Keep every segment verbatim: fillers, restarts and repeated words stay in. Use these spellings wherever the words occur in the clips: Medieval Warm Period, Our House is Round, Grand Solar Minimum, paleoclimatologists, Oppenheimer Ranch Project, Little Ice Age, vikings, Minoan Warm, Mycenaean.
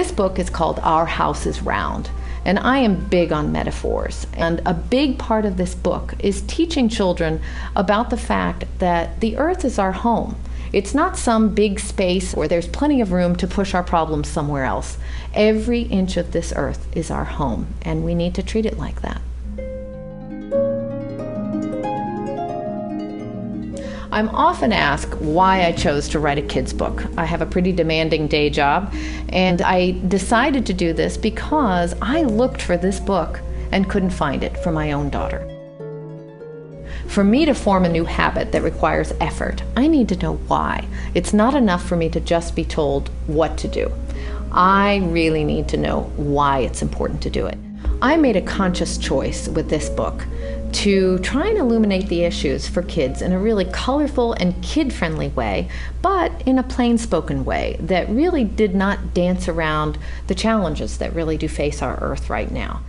This book is called Our House is Round, and I am big on metaphors. And a big part of this book is teaching children about the fact that the earth is our home. It's not some big space where there's plenty of room to push our problems somewhere else. Every inch of this earth is our home, and we need to treat it like that. I'm often asked why I chose to write a kids' book. I have a pretty demanding day job, and I decided to do this because I looked for this book and couldn't find it for my own daughter. For me to form a new habit that requires effort, I need to know why. It's not enough for me to just be told what to do. I really need to know why it's important to do it. I made a conscious choice with this book to try and illuminate the issues for kids in a really colorful and kid-friendly way, but in a plain-spoken way that really did not dance around the challenges that really do face our earth right now.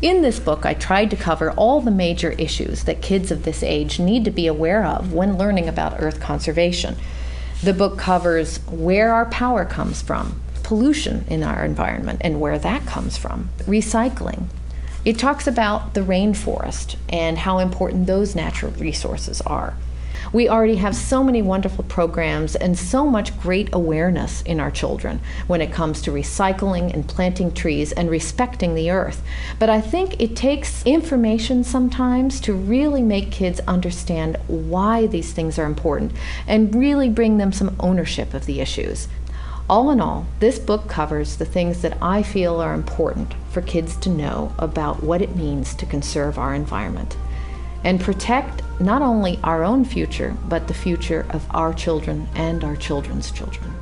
In this book, I tried to cover all the major issues that kids of this age need to be aware of when learning about earth conservation. The book covers where our power comes from, pollution in our environment and where that comes from, recycling. It talks about the rainforest and how important those natural resources are. We already have so many wonderful programs and so much great awareness in our children when it comes to recycling and planting trees and respecting the earth. But I think it takes information sometimes to really make kids understand why these things are important and really bring them some ownership of the issues. All in all, this book covers the things that I feel are important for kids to know about what it means to conserve our environment and protect not only our own future, but the future of our children and our children's children.